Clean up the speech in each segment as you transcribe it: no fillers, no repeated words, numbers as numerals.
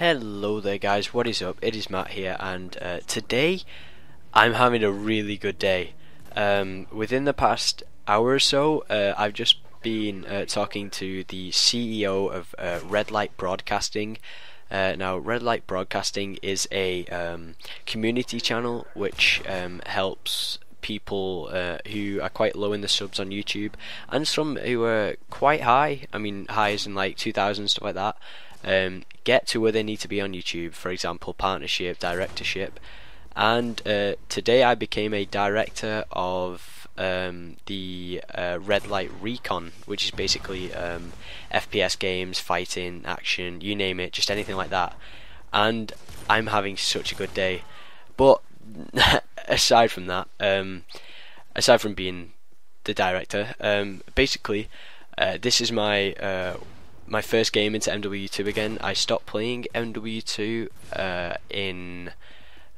Hello there guys, what is up? It is Matt here, and today I'm having a really good day. Within the past hour or so, I've just been talking to the CEO of Red Light Broadcasting. Now, Red Light Broadcasting is a community channel which helps people who are quite low in the subs on YouTube, and some who are quite high, I mean high as in like 2000 and stuff like that, get to where they need to be on YouTube, for example partnership, directorship. And today I became a director of the Red Light Recon, which is basically FPS games, fighting, action, you name it, just anything like that. And I'm having such a good day, but aside from that, aside from being the director, basically this is my first game into MW2 again. I stopped playing MW2 in,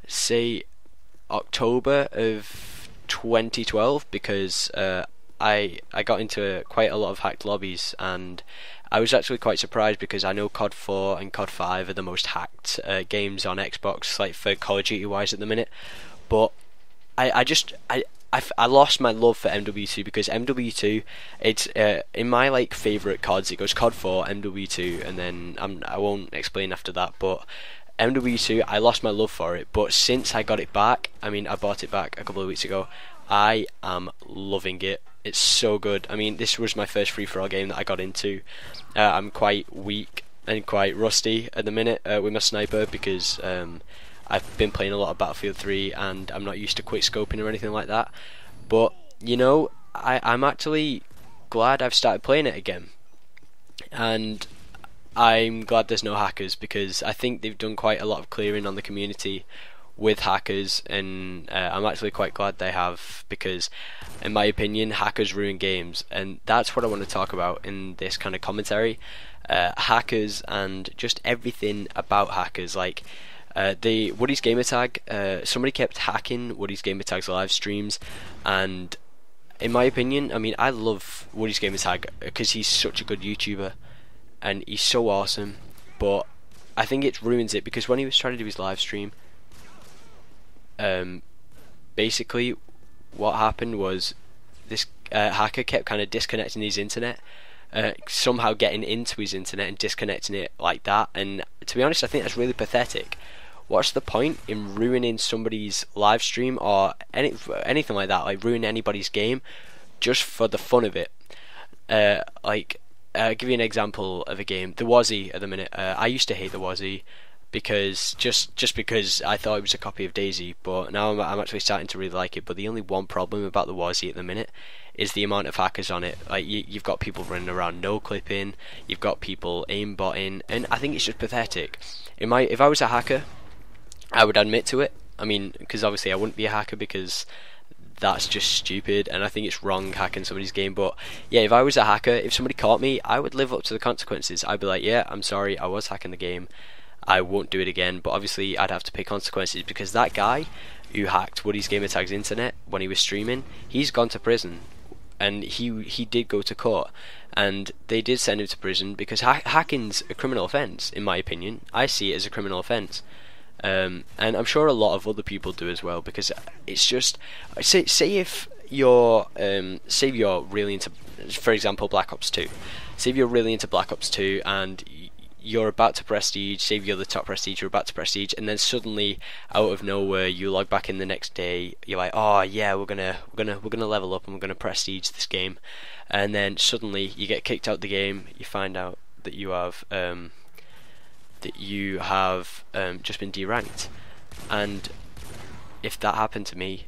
say, October of 2012 because I got into quite a lot of hacked lobbies, and I was actually quite surprised because I know COD4 and COD5 are the most hacked games on Xbox, like for Call of Duty wise at the minute. But I lost my love for MW2 because MW2, it's in my like favourite CODs. It goes COD4, MW2, and then I won't explain after that. But MW2, I lost my love for it. But since I got it back, I mean, I bought it back a couple of weeks ago, I am loving it. It's so good. I mean, this was my first free-for-all game that I got into. I'm quite weak and quite rusty at the minute with my sniper because I've been playing a lot of Battlefield 3 and I'm not used to quick scoping or anything like that. But you know, I'm actually glad I've started playing it again, and I'm glad there's no hackers because I think they've done quite a lot of clearing on the community with hackers, and I'm actually quite glad they have because in my opinion hackers ruin games, and that's what I want to talk about in this kind of commentary. Hackers and just everything about hackers, like the Woody's Gamertag, somebody kept hacking Woody's Gamertag's live streams, and in my opinion, I mean, I love Woody's Gamertag because he's such a good YouTuber and he's so awesome, but I think it ruins it because when he was trying to do his live stream, basically what happened was this hacker kept kind of disconnecting his internet, somehow getting into his internet and disconnecting it like that, and to be honest I think that's really pathetic. What's the point in ruining somebody's live stream or anything like that, like ruin anybody's game just for the fun of it? I'll give you an example of a game, the Wazzy at the minute. I used to hate the Wazzy because just because I thought it was a copy of Daisy, but now I'm actually starting to really like it. But the only one problem about the Wazzy at the minute is the amount of hackers on it. Like you've got people running around no clipping, you've got people aimbotting, and I think it's just pathetic. If I was a hacker, I would admit to it. I mean, because obviously I wouldn't be a hacker because that's just stupid, and I think it's wrong hacking somebody's game. But yeah, if I was a hacker, if somebody caught me, I would live up to the consequences. I'd be like, yeah, I'm sorry, I was hacking the game, I won't do it again. But obviously I'd have to pay consequences because that guy who hacked Woody's Gamertag's internet when he was streaming, he's gone to prison, and he did go to court, and they did send him to prison because hacking's a criminal offence, in my opinion. I see it as a criminal offence. And I'm sure a lot of other people do as well, because it's just, say if you're say you're really into, for example, Black Ops 2. Say if you're really into Black Ops 2 and you're about to prestige, say if you're the top prestige, you're about to prestige, and then suddenly out of nowhere you log back in the next day, you're like, oh yeah, we're gonna level up and we're gonna prestige this game, and then suddenly you get kicked out the game. You find out that you have just been deranked, and if that happened to me,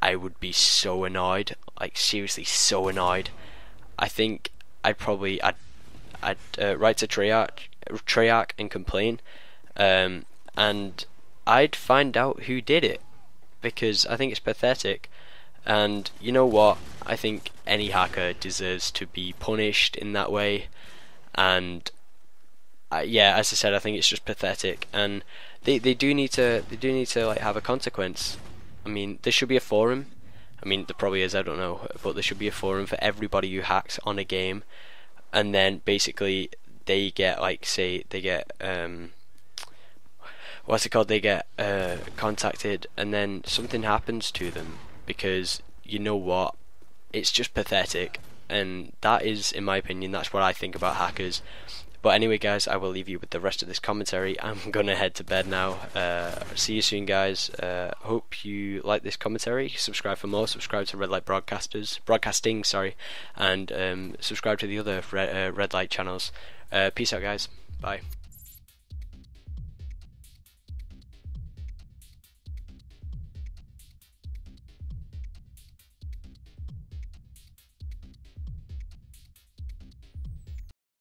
I would be so annoyed, like seriously so annoyed. I think I'd write to Treyarch and complain, and I'd find out who did it because I think it's pathetic. And you know what? I think any hacker deserves to be punished in that way, and yeah, as I said, I think it's just pathetic, and they do need to like have a consequence. I mean, there should be a forum. I mean, there probably is, I don't know, but there should be a forum for everybody who hacks on a game. And then basically they get, like, say they get what's it called, they get contacted, and then something happens to them, because you know what, it's just pathetic. And that is, in my opinion, that's what I think about hackers. But anyway guys, I will leave you with the rest of this commentary. I'm gonna head to bed now. See you soon guys. Hope you like this commentary. Subscribe for more. Subscribe to Red Light Broadcasting, sorry, and subscribe to the other Red Light channels. Peace out guys, bye.